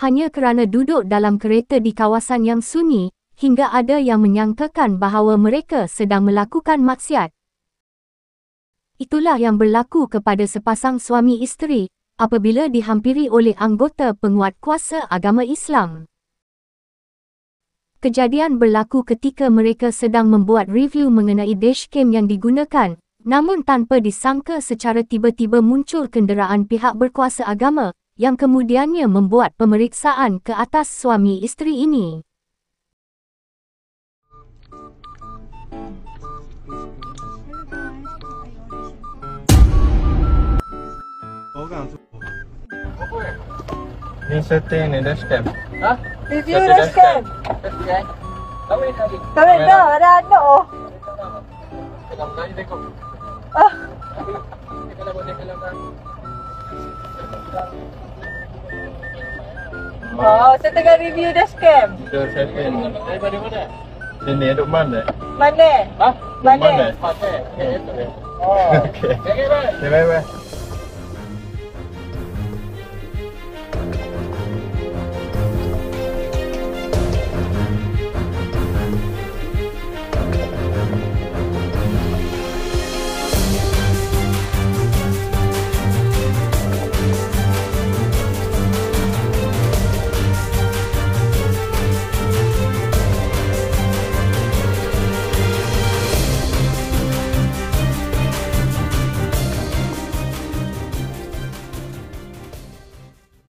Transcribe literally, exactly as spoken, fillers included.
hanya kerana duduk dalam kereta di kawasan yang sunyi, hingga ada yang menyangkakan bahawa mereka sedang melakukan maksiat. Itulah yang berlaku kepada sepasang suami isteri apabila dihampiri oleh anggota penguat kuasa agama Islam. Kejadian berlaku ketika mereka sedang membuat review mengenai dashcam yang digunakan, namun tanpa disangka secara tiba-tiba muncul kenderaan pihak berkuasa agama yang kemudiannya membuat pemeriksaan ke atas suami isteri ini. Ini setting ni dashcam. Hah? Review dashcam. Tahu ni tadi. Tahu dah, ada ada. Kalau tadi dekat. Ah. Kalau boleh kalau kan. Oh, saya tengah review dashcam. Dah setting. Daripada mana? Sini duduk mana? Mana? Hah? Mana? Mana? Oh. Okey. Okey, bye. Bye bye.